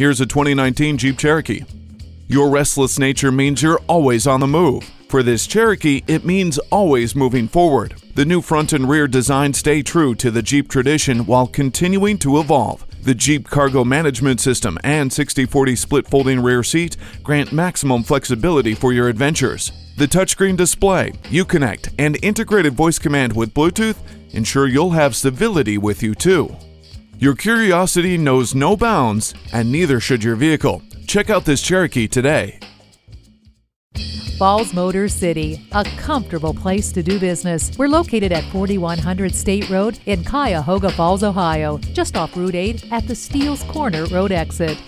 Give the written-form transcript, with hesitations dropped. Here's a 2019 Jeep Cherokee. Your restless nature means you're always on the move. For this Cherokee, it means always moving forward. The new front and rear design stay true to the Jeep tradition while continuing to evolve. The Jeep cargo management system and 60/40 split folding rear seat grant maximum flexibility for your adventures. The touchscreen display, UConnect, and integrated voice command with Bluetooth ensure you'll have civility with you too. Your curiosity knows no bounds, and neither should your vehicle. Check out this Cherokee today. Falls Motor City, a comfortable place to do business. We're located at 4100 State Road in Cuyahoga Falls, Ohio, just off Route 8 at the Steeles Corner Road exit.